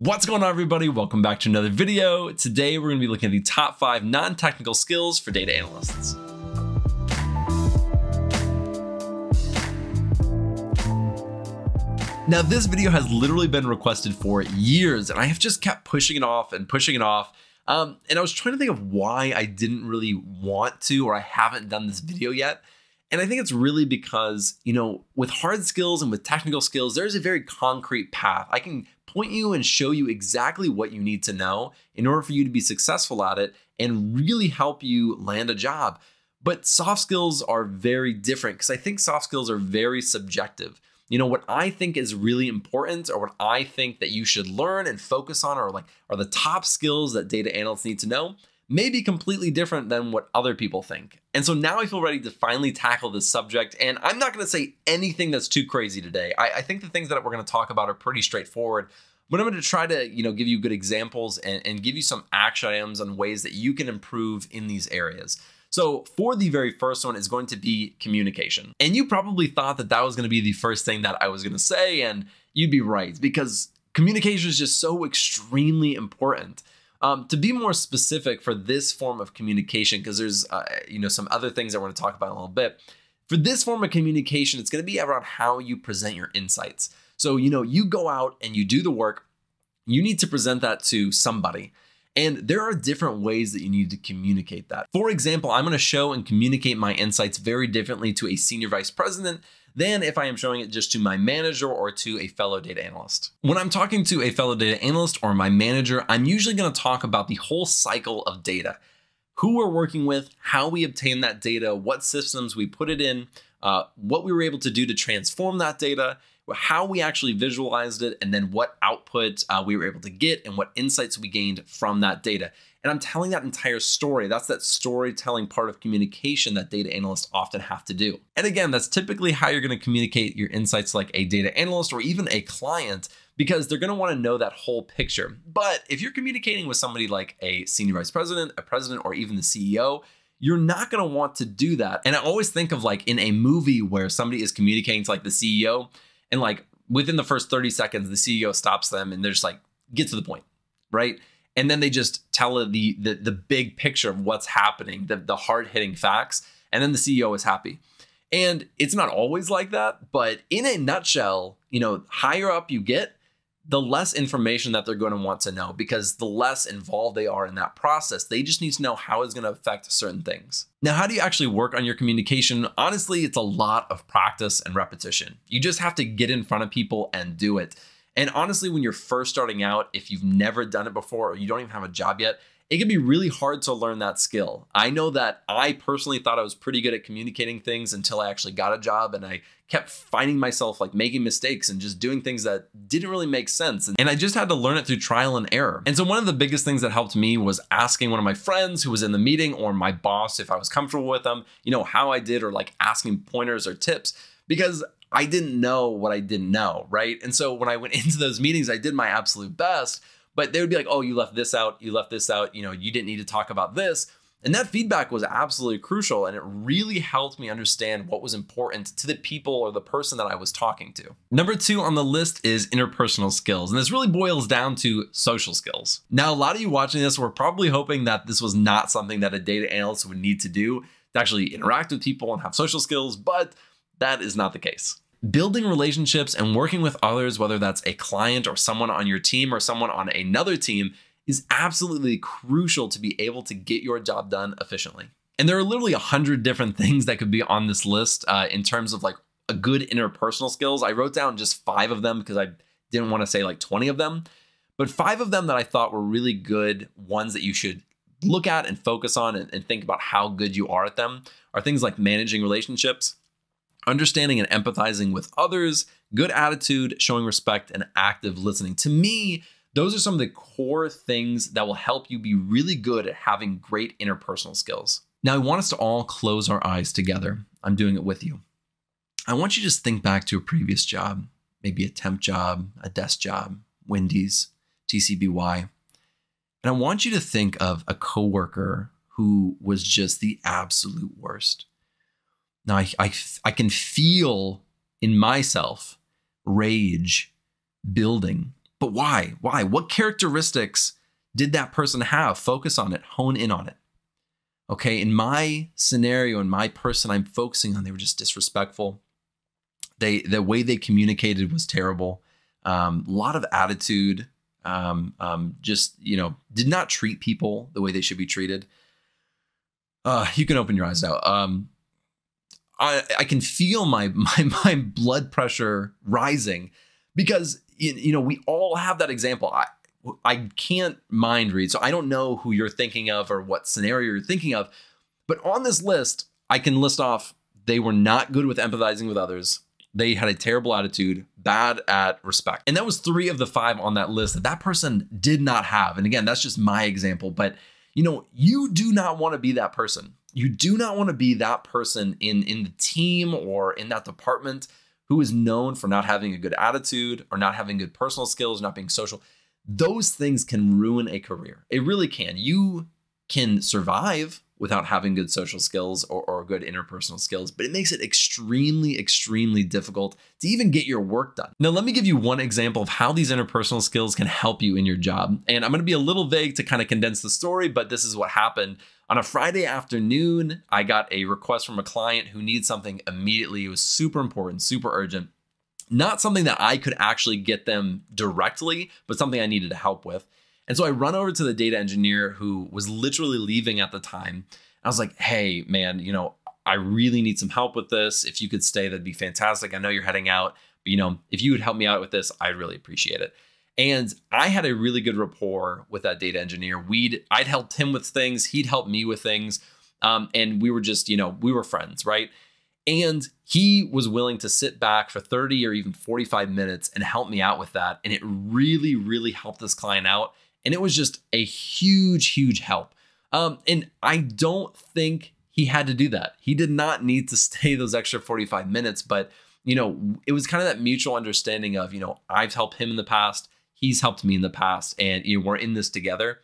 What's going on, everybody? Welcome back to another video. Today, we're going to be looking at the top 5 non-technical skills for data analysts. Now, this video has literally been requested for years, and I have just kept pushing it off and pushing it off. And I was trying to think of why I didn't really want to, or I haven't done this video yet. And I think it's really because, you know, with hard skills and with technical skills, there's a very concrete path. I can point you and show you exactly what you need to know in order for you to be successful at it and really help you land a job. But soft skills are very different because I think soft skills are very subjective. You know, what I think is really important or what I think that you should learn and focus on are the top skills that data analysts need to know may be completely different than what other people think. And so now I feel ready to finally tackle this subject, and I'm not gonna say anything that's too crazy today. I think the things that we're gonna talk about are pretty straightforward, but I'm gonna try to, you know, give you good examples and give you some action items on ways that you can improve in these areas. So for the very first one is going to be communication. And you probably thought that that was gonna be the first thing that I was gonna say, and you'd be right, because communication is just so extremely important. To be more specific for this form of communication, because there's you know, some other things I want to talk about in a little bit. For this form of communication, it's going to be around how you present your insights. So, you know, you go out and you do the work, you need to present that to somebody. And there are different ways that you need to communicate that. For example, I'm going to show and communicate my insights very differently to a senior vice president than if I am showing it just to my manager or to a fellow data analyst. When I'm talking to a fellow data analyst or my manager, I'm usually going to talk about the whole cycle of data, who we're working with, how we obtain that data, what systems we put it in, what we were able to do to transform that data, how we actually visualized it, and then what output we were able to get and what insights we gained from that data. And I'm telling that entire story. That's that storytelling part of communication that data analysts often have to do. And again, that's typically how you're going to communicate your insights, like a data analyst or even a client, because they're going to want to know that whole picture. But if you're communicating with somebody like a senior vice president, a president, or even the CEO, you're not going to want to do that. And I always think of like in a movie where somebody is communicating to like the CEO, and like within the first 30 seconds, the CEO stops them and they're just like, get to the point, right? And then they just tell the big picture of what's happening, the hard-hitting facts, and then the CEO is happy. And it's not always like that, but in a nutshell, you know, higher up you get, the less information that they're going to want to know, because the less involved they are in that process. They just need to know how it's going to affect certain things. Now, how do you actually work on your communication? Honestly, it's a lot of practice and repetition. You just have to get in front of people and do it. And honestly, when you're first starting out, if you've never done it before or you don't even have a job yet, it can be really hard to learn that skill. I know that I personally thought I was pretty good at communicating things until I actually got a job, and I kept finding myself like making mistakes and just doing things that didn't really make sense. And I just had to learn it through trial and error. And so one of the biggest things that helped me was asking one of my friends who was in the meeting, or my boss if I was comfortable with them, you know, how I did, or like asking pointers or tips, because I didn't know what I didn't know, right? And so when I went into those meetings, I did my absolute best. But they would be like, oh, you left this out, you left this out, you know, you didn't need to talk about this. And that feedback was absolutely crucial, and it really helped me understand what was important to the people or the person that I was talking to. Number 2 on the list is interpersonal skills, and this really boils down to social skills. Now, a lot of you watching this were probably hoping that this was not something that a data analyst would need to do to actually interact with people and have social skills, but that is not the case. Building relationships and working with others, whether that's a client or someone on your team or someone on another team, is absolutely crucial to be able to get your job done efficiently. And there are literally 100 different things that could be on this list in terms of like a good interpersonal skills. I wrote down just 5 of them because I didn't want to say like 20 of them, but 5 of them that I thought were really good ones that you should look at and focus on and think about how good you are at them are things like managing relationships, understanding and empathizing with others, good attitude, showing respect, and active listening. To me, those are some of the core things that will help you be really good at having great interpersonal skills. Now, I want us to all close our eyes together. I'm doing it with you. I want you to just think back to a previous job, maybe a temp job, a desk job, Wendy's, TCBY. And I want you to think of a coworker who was just the absolute worst. Now, I can feel in myself rage building But why? Why? What characteristics did that person have? Focus on it. Hone in on it. Okay, in my scenario, in my person I'm focusing on, they were just disrespectful. The way they communicated was terrible. A lot of attitude. Just, you know, did not treat people the way they should be treated. You can open your eyes now. I can feel my blood pressure rising because, you know, we all have that example. I can't mind read, so I don't know who you're thinking of or what scenario you're thinking of. But on this list, I can list off they were not good with empathizing with others. They had a terrible attitude, bad at respect. And that was 3 of the 5 on that list that that person did not have. And again, that's just my example. But, you know, you do not want to be that person. You do not want to be that person in the team or in that department who is known for not having a good attitude or not having good personal skills, not being social. Those things can ruin a career. It really can. You can survive without having good social skills or good interpersonal skills, but it makes it extremely, extremely difficult to even get your work done. Now, let me give you one example of how these interpersonal skills can help you in your job. And I'm going to be a little vague to kind of condense the story, but this is what happened. On a Friday afternoon, I got a request from a client who needed something immediately. It was super important, super urgent. Not something that I could actually get them directly, but something I needed to help with. And so I run over to the data engineer who was literally leaving at the time. I was like, hey, man, you know, I really need some help with this. If you could stay, that'd be fantastic. I know you're heading out, but, you know, if you would help me out with this, I'd really appreciate it. And I had a really good rapport with that data engineer. I'd helped him with things. He'd helped me with things. And we were just, you know, we were friends, right? And he was willing to sit back for 30 or even 45 minutes and help me out with that. And it really, really helped this client out. And it was just a huge, huge help. And I don't think he had to do that. He did not need to stay those extra 45 minutes. But, you know, it was kind of that mutual understanding of, you know, I've helped him in the past. He's helped me in the past. And, you know, we're in this together.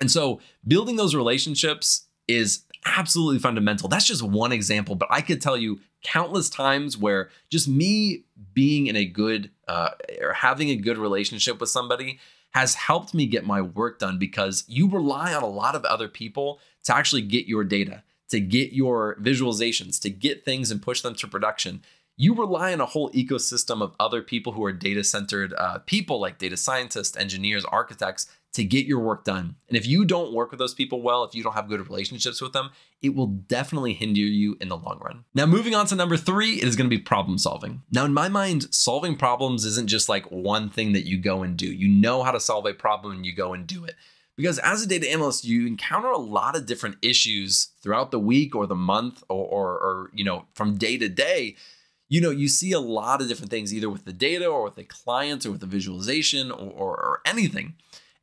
And so building those relationships is absolutely fundamental. That's just one example, but I could tell you countless times where just me being in a good or having a good relationship with somebody has helped me get my work done, because you rely on a lot of other people to actually get your data, to get your visualizations, to get things and push them to production. You rely on a whole ecosystem of other people who are data-centered people, like data scientists, engineers, architects, to get your work done. And if you don't work with those people well, if you don't have good relationships with them, it will definitely hinder you in the long run. Now, moving on to number 3, it is going to be problem solving. Now, in my mind, solving problems isn't just like one thing that you go and do. You know how to solve a problem and you go and do it. Because as a data analyst, you encounter a lot of different issues throughout the week or the month or you know, from day to day. You know, you see a lot of different things, either with the data or with the clients or with the visualization or anything.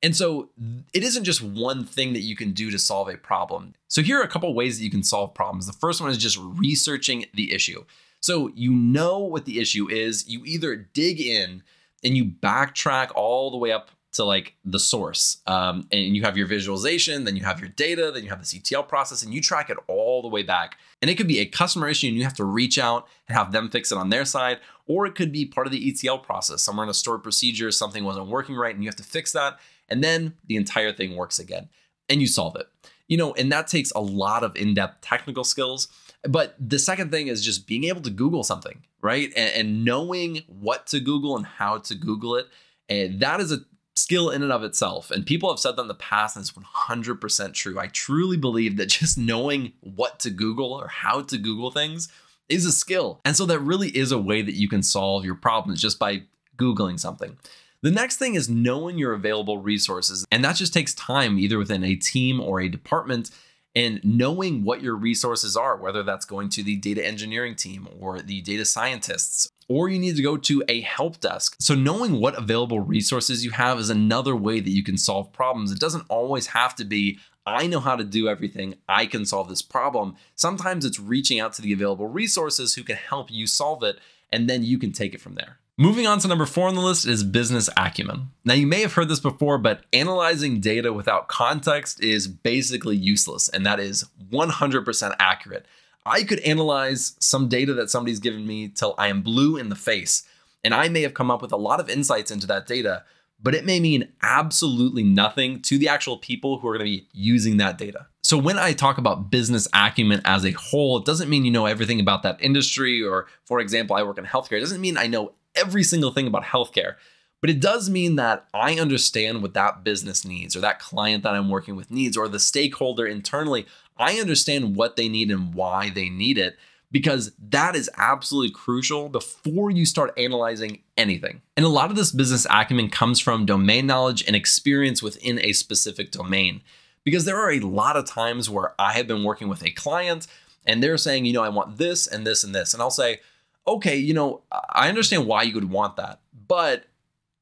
And so it isn't just one thing that you can do to solve a problem. So here are a couple ways that you can solve problems. The first one is just researching the issue. So you know what the issue is. You either dig in and you backtrack all the way up to like the source, and you have your visualization, then you have your data, then you have this ETL process, and you track it all the way back. And it could be a customer issue and you have to reach out and have them fix it on their side, or it could be part of the ETL process, somewhere in a stored procedure, something wasn't working right and you have to fix that. And then the entire thing works again and you solve it. You know, and that takes a lot of in-depth technical skills. But the second thing is just being able to Google something, right? And knowing what to Google and how to Google it. And that is a skill in and of itself. And people have said that in the past, and it's 100% true. I truly believe that just knowing what to Google or how to Google things is a skill. And so that really is a way that you can solve your problems, just by Googling something. The next thing is knowing your available resources. And that just takes time, either within a team or a department, and knowing what your resources are, whether that's going to the data engineering team or the data scientists, or you need to go to a help desk. So knowing what available resources you have is another way that you can solve problems. It doesn't always have to be, I know how to do everything, I can solve this problem. Sometimes it's reaching out to the available resources who can help you solve it, and then you can take it from there. Moving on to number 4 on the list is business acumen. Now, you may have heard this before, but analyzing data without context is basically useless, and that is 100% accurate. I could analyze some data that somebody's given me till I am blue in the face, and I may have come up with a lot of insights into that data, but it may mean absolutely nothing to the actual people who are going to be using that data. So when I talk about business acumen as a whole, it doesn't mean you know everything about that industry, or for example, I work in healthcare. It doesn't mean I know every single thing about healthcare, but it does mean that I understand what that business needs, or that client that I'm working with needs, or the stakeholder internally. I understand what they need and why they need it, because that is absolutely crucial before you start analyzing anything. And a lot of this business acumen comes from domain knowledge and experience within a specific domain, because there are a lot of times where I have been working with a client and they're saying, you know, I want this and this and this. And I'll say, okay, you know, I understand why you would want that, but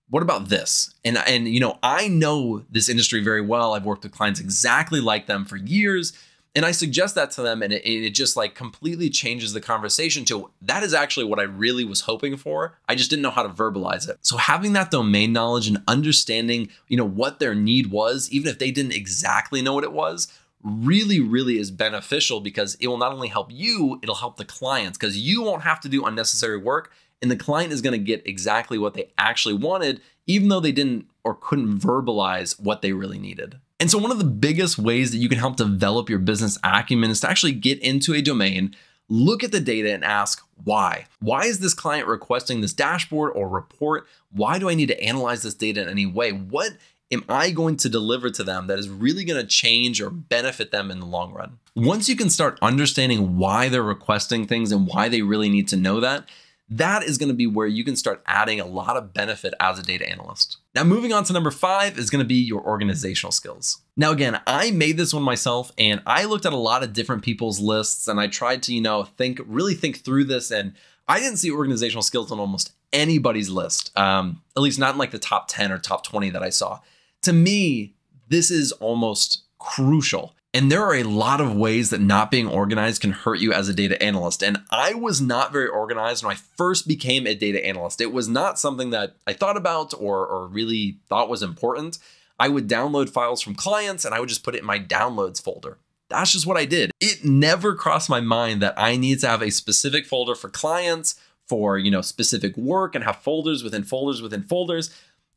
what about this? And you know, I know this industry very well. I've worked with clients exactly like them for years. And I suggest that to them, and it just like completely changes the conversation to, that is actually what I really was hoping for. I just didn't know how to verbalize it. So having that domain knowledge and understanding, you know, what their need was, even if they didn't exactly know what it was, really, really is beneficial, because it will not only help you, it'll help the clients, because you won't have to do unnecessary work, and the client is going to get exactly what they actually wanted, even though they didn't or couldn't verbalize what they really needed. And so one of the biggest ways that you can help develop your business acumen is to actually get into a domain, look at the data and ask why. Why is this client requesting this dashboard or report? Why do I need to analyze this data in any way? What am I going to deliver to them that is really going to change or benefit them in the long run? Once you can start understanding why they're requesting things and why they really need to know that, that is going to be where you can start adding a lot of benefit as a data analyst. Now, moving on to number 5 is going to be your organizational skills. Now, again, I made this one myself, and I looked at a lot of different people's lists, and I tried to, you know, really think through this, and I didn't see organizational skills on almost anybody's list, at least not in like the top 10 or top 20 that I saw. To me, this is almost crucial. And there are a lot of ways that not being organized can hurt you as a data analyst. And I was not very organized when I first became a data analyst. It was not something that I thought about or really thought was important. I would download files from clients and I would just put it in my downloads folder. That's just what I did. It never crossed my mind that I need to have a specific folder for clients, for, you know, specific work, and have folders within folders within folders.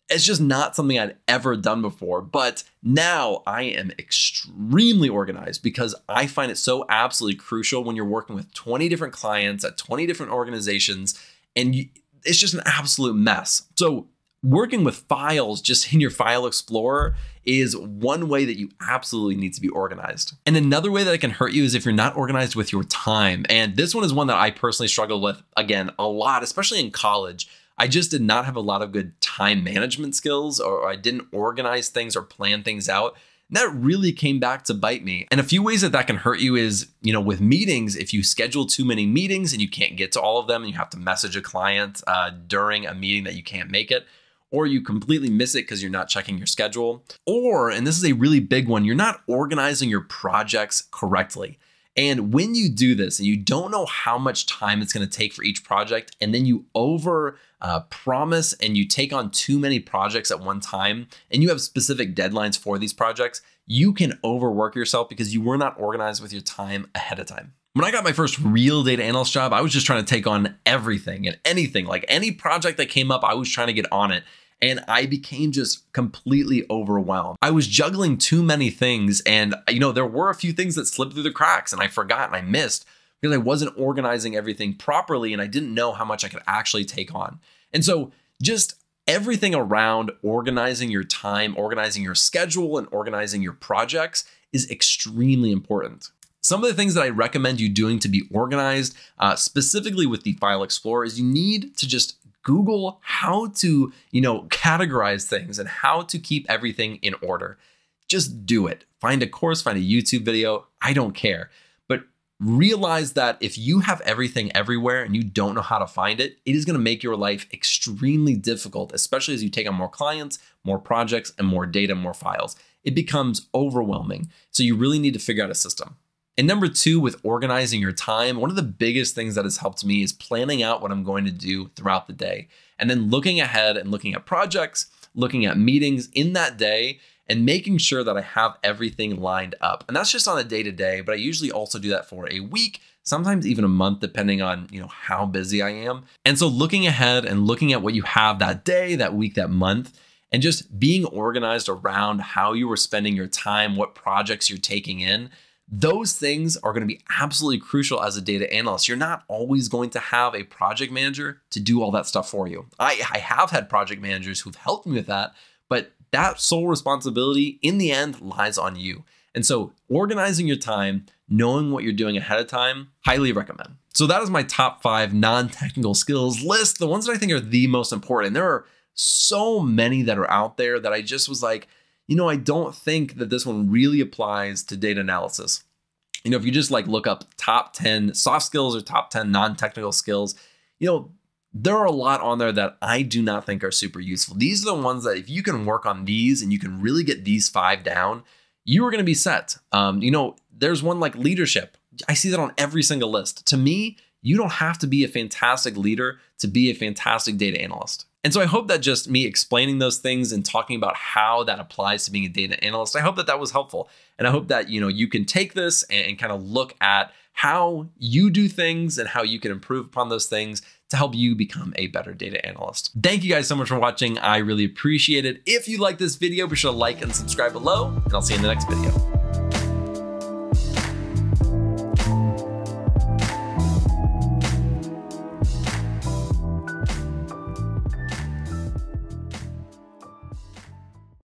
It's just not something I'd ever done before, but now I am extremely organized, because I find it so absolutely crucial when you're working with 20 different clients at 20 different organizations, and it's just an absolute mess. So working with files just in your file explorer is one way that you absolutely need to be organized. And another way that it can hurt you is if you're not organized with your time. And this one is one that I personally struggled with, again, a lot, especially in college. I just did not have a lot of good time management skills, or I didn't organize things or plan things out. And that really came back to bite me. And a few ways that can hurt you is, you know, with meetings, if you schedule too many meetings and you can't get to all of them, and you have to message a client during a meeting that you can't make it, or you completely miss it because you're not checking your schedule. Or, and this is a really big one, you're not organizing your projects correctly. And when you do this and you don't know how much time it's going to take for each project, and then you over promise and you take on too many projects at one time, and you have specific deadlines for these projects, you can overwork yourself because you were not organized with your time ahead of time. When I got my first real data analyst job, I was just trying to take on everything and anything. Like any project that came up, I was trying to get on it. And I became just completely overwhelmed. I was juggling too many things, and you know, there were a few things that slipped through the cracks and I forgot and I missed because I wasn't organizing everything properly, and I didn't know how much I could actually take on. And so just everything around organizing your time, organizing your schedule, and organizing your projects is extremely important. Some of the things that I recommend you doing to be organized, specifically with the File Explorer, is you need to just Google how to, you know, categorize things and how to keep everything in order. Just do it. Find a course, find a YouTube video. I don't care. But realize that if you have everything everywhere and you don't know how to find it, it is going to make your life extremely difficult, especially as you take on more clients, more projects, and more data, more files. It becomes overwhelming. So you really need to figure out a system. And number 2, with organizing your time, one of the biggest things that has helped me is planning out what I'm going to do throughout the day, and then looking ahead and looking at projects, looking at meetings in that day, and making sure that I have everything lined up. And that's just on a day-to-day, but I usually also do that for a week, sometimes even a month, depending on, you know, how busy I am. And so looking ahead and looking at what you have that day, that week, that month, and just being organized around how you are spending your time, what projects you're taking in. Those things are going to be absolutely crucial as a data analyst. You're not always going to have a project manager to do all that stuff for you. I have had project managers who've helped me with that, but that sole responsibility in the end lies on you. And so organizing your time, knowing what you're doing ahead of time, highly recommend. So that is my top 5 non-technical skills list, the ones that I think are the most important. There are so many that are out there that I just was like, you know, I don't think that this one really applies to data analysis. You know, if you just like look up top 10 soft skills or top 10 non-technical skills, you know, there are a lot on there that I do not think are super useful. These are the ones that if you can work on these and you can really get these 5 down, you are going to be set. You know, there's one like leadership. I see that on every single list. To me, you don't have to be a fantastic leader to be a fantastic data analyst. And so I hope that just me explaining those things and talking about how that applies to being a data analyst, I hope that that was helpful. And I hope that, you know, you can take this and kind of look at how you do things and how you can improve upon those things to help you become a better data analyst. Thank you guys so much for watching. I really appreciate it. If you like this video, be sure to like and subscribe below, and I'll see you in the next video.